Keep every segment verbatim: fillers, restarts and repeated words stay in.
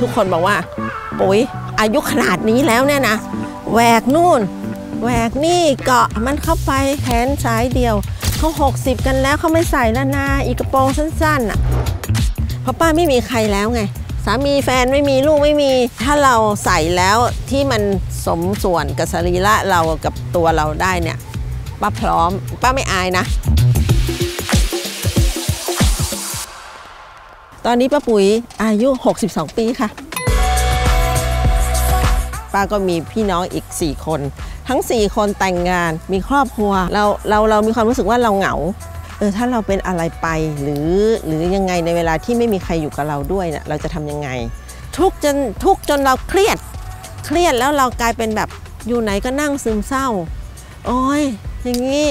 ทุกคนบอกว่าปุ๋ยอายุขนาดนี้แล้วเนี่ยนะแหวกนู่นแหวกนี่เกาะมันเข้าไปแขนซ้ายเดียวเขาหกสิบกันแล้วเขาไม่ใส่แล้วนะอีกกระโปรงสั้นๆอ่ะเพราะป้าไม่มีใครแล้วไงสามีแฟนไม่มีลูกไม่มีถ้าเราใส่แล้วที่มันสมส่วนกับสรีระเรากับตัวเราได้เนี่ยป้าพร้อมป้าไม่อายนะตอนนี้ป้าปุ๋ยอายุหกสิบสองปีค่ะป้าก็มีพี่น้องอีกสี่คนทั้งสี่คนแต่งงานมีครอบครัวเราเราเรามีความรู้สึกว่าเราเหงาเออถ้าเราเป็นอะไรไปหรือหรือยังไงในเวลาที่ไม่มีใครอยู่กับเราด้วยเนี่ยเราจะทำยังไงทุกจนทุกจนเราเครียดเครียดแล้วเรากลายเป็นแบบอยู่ไหนก็นั่งซึมเศร้าโอ้ยอย่างงี้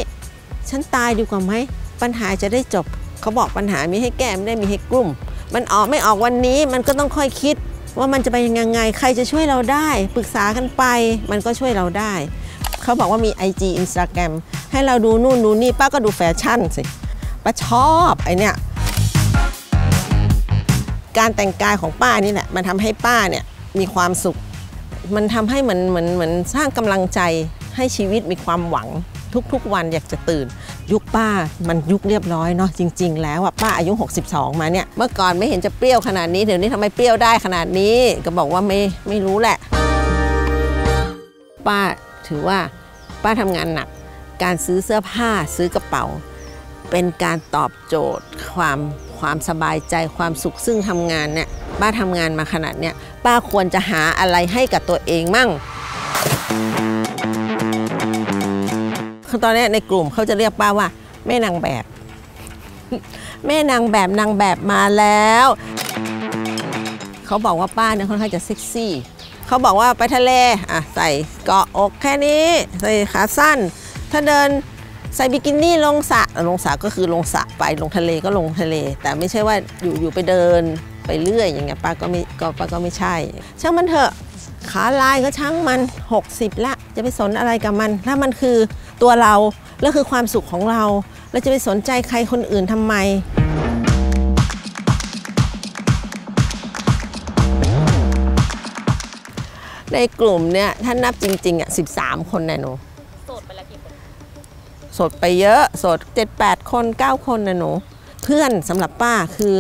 ฉันตายดีกว่าไหมปัญหาจะได้จบเขาบอกปัญหามีให้แก้ไม่ได้มีให้กลุ่มมันออกไม่ออกวันนี้มันก็ต้องค่อยคิดว่ามันจะไปยังไงใครจะช่วยเราได้ปรึกษากันไปมันก็ช่วยเราได้เขาบอกว่ามี ไอ จี Instagram ให้เราดูนู่นดูนี่ป้าก็ดูแฟชั่นสิป้าชอบไอเนี่ยการแต่งกายของป้านี่แหละมันทำให้ป้าเนี่ยมีความสุขมันทำให้เหมือนเหมือนเหมือนสร้างกำลังใจให้ชีวิตมีความหวังทุกๆวันอยากจะตื่นยุคป้ามันยุคเรียบร้อยเนาะจริงๆแล้วอะป้าอายุหกสิบสองมาเนี่ยเมื่อก่อนไม่เห็นจะเปรี้ยวขนาดนี้เดี๋ยวนี้ทำไมเปรี้ยวได้ขนาดนี้ก็บอกว่าไม่ไม่รู้แหละป้าถือว่าป้าทำงานหนักการซื้อเสื้อผ้าซื้อกระเป๋าเป็นการตอบโจทย์ความความสบายใจความสุขซึ่งทำงานเนี่ยป้าทำงานมาขนาดเนี้ยป้าควรจะหาอะไรให้กับตัวเองมั่งตอนนี้ในกลุ่มเขาจะเรียกป้าว่าแม่นางแบบแม่นางแบบนางแบบมาแล้วเขาบอกว่าป้าเนี่ยค่อนข้างจะเซ็กซี่เขาบอกว่าไปทะเลอ่ะใส่เกาะอกแค่นี้ใส่ขาสั้นถ้าเดินใส่บิกินี่ลงสระลงสระก็คือลงสระไปลงทะเลก็ลงทะเลแต่ไม่ใช่ว่าอยู่อยู่ไปเดินไปเรื่อยอย่างเงี้ยป้าก็ไม่ก็ป้าก็ไม่ใช่ช่างมันเถอะขาลายก็ช่างมันหกสิบละจะไปสนอะไรกับมันถ้ามันคือตัวเราแล้วคือความสุขของเราเราจะไปสนใจใครคนอื่นทำไมในกลุ่มเนี่ยถ้านับจริงๆอ่ะสิบสามคนนะหนูโสดไปแล้วกี่คนโสดไปเยอะโสดเจ็ดแปดคนเก้าคนนะหนูเพื่อนสำหรับป้าคือ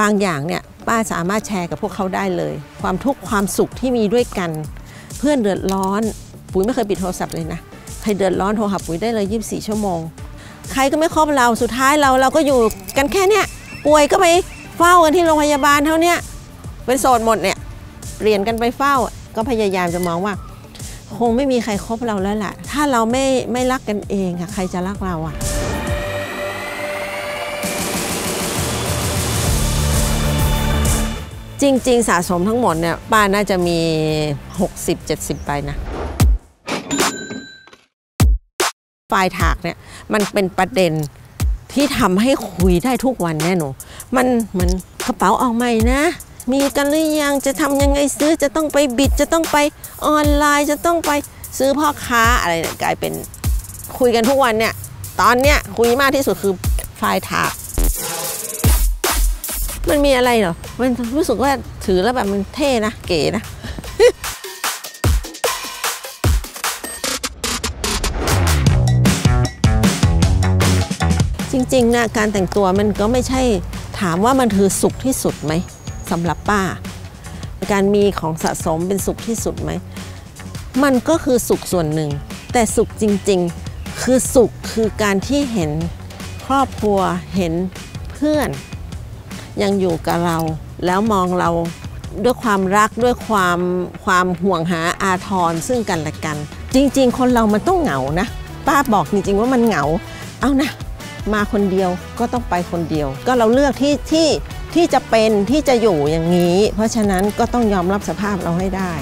บางอย่างเนี่ยป้าสามารถแชร์กับพวกเขาได้เลยความทุกข์ความสุขที่มีด้วยกันเพื่อนเดือดร้อนปุ๋ยไม่เคยปิดโทรศัพท์เลยนะใครเดือดร้อนโทรหาปุ๋ยได้เลยยี่สิบสี่ชั่วโมงใครก็ไม่ครอบเราสุดท้ายเราเราก็อยู่กันแค่เนี้ยป่วยก็ไปเฝ้ากันที่โรงพยาบาลเท่าเนี้ยเป็นโสดหมดเนี่ยเปลี่ยนกันไปเฝ้าก็พยายามจะมองว่าคงไม่มีใครคบเราแล้วล่ะถ้าเราไม่ไม่รักกันเองค่ะใครจะรักเราอ่ะจริงๆสะสมทั้งหมดเนี่ยป้าน่าจะมีหกสิบเจ็ดสิบไปนะไฟล์ถากเนี่ยมันเป็นประเด็นที่ทำให้คุยได้ทุกวันแน่นอนมันเหมือนกระเป๋าออกใหม่นะมีกันหรือยังจะทำยังไงซื้อจะต้องไปบิดจะต้องไปออนไลน์จะต้องไปซื้อพ่อค้าอะไรเนี่ยกลายเป็นคุยกันทุกวันเนี่ยตอนเนี้ยคุยมากที่สุดคือไฟล์ถากมันมีอะไรเหรอมันรู้สึกว่าถือแล้วแบบมันเท่นะเก๋นะจริงๆนะการแต่งตัวมันก็ไม่ใช่ถามว่ามันคือสุขที่สุดไหมสำหรับป้าการมีของสะสมเป็นสุขที่สุดไหมมันก็คือสุขส่วนหนึ่งแต่สุขจริงๆคือสุขคือการที่เห็นครอบครัวเห็นเพื่อนยังอยู่กับเราแล้วมองเราด้วยความรักด้วยความความห่วงหาอาทรซึ่งกันและกันจริงๆคนเรามันต้องเหงานะป้าบอกจริงๆว่ามันเหงาเอานะมาคนเดียวก็ต้องไปคนเดียวก็เราเลือกที่ที่ที่จะเป็นที่จะอยู่อย่างนี้เพราะฉะนั้นก็ต้องยอมรับสภาพเราให้ได้